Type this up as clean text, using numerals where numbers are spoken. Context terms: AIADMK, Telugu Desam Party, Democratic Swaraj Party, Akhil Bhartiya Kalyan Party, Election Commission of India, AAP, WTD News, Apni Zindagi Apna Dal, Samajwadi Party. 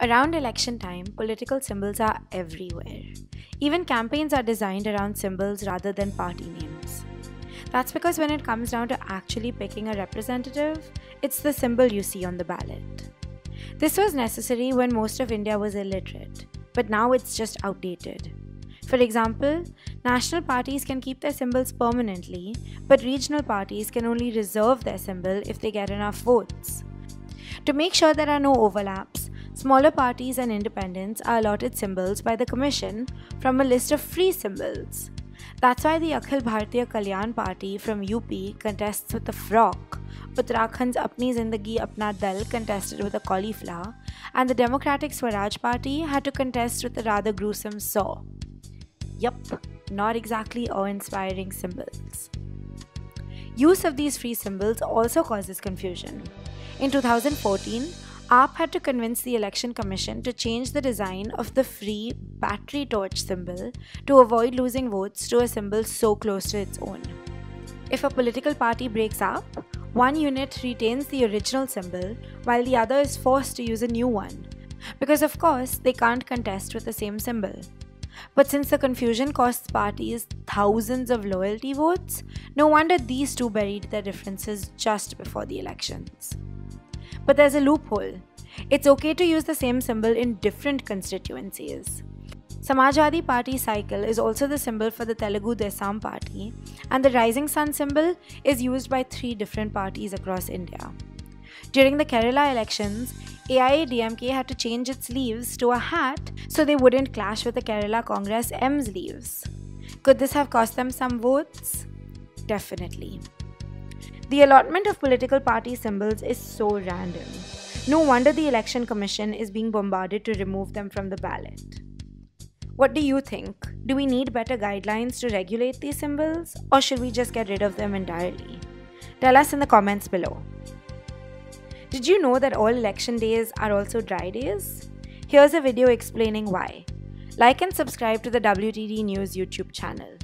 Around election time, political symbols are everywhere. Even campaigns are designed around symbols rather than party names. That's because when it comes down to actually picking a representative, it's the symbol you see on the ballot. This was necessary when most of India was illiterate, but now it's just outdated. For example, national parties can keep their symbols permanently, but regional parties can only reserve their symbol if they get enough votes. To make sure there are no overlaps, smaller parties and independents are allotted symbols by the Commission from a list of free symbols. That's why the Akhil Bhartiya Kalyan Party from UP contests with a frock, Uttarakhand's Apni Zindagi Apna Dal contested with a cauliflower, and the Democratic Swaraj Party had to contest with a rather gruesome saw. Yup, not exactly awe-inspiring symbols. Use of these free symbols also causes confusion. In 2014, AAP had to convince the Election Commission to change the design of the free battery torch symbol to avoid losing votes to a symbol so close to its own. If a political party breaks up, one unit retains the original symbol while the other is forced to use a new one, because of course they can't contest with the same symbol. But since the confusion costs parties thousands of loyalty votes, no wonder these two buried their differences just before the elections. But there's a loophole. It's okay to use the same symbol in different constituencies. Samajwadi Party cycle is also the symbol for the Telugu Desam Party, and the rising sun symbol is used by 3 different parties across India. During the Kerala elections, AIADMK had to change its leaves to a hat so they wouldn't clash with the Kerala Congress M's leaves. Could this have cost them some votes? Definitely. The allotment of political party symbols is so random. No wonder the Election Commission is being bombarded to remove them from the ballot. What do you think? Do we need better guidelines to regulate these symbols, or should we just get rid of them entirely? Tell us in the comments below. Did you know that all election days are also dry days? Here's a video explaining why. Like and subscribe to the WTD News YouTube channel.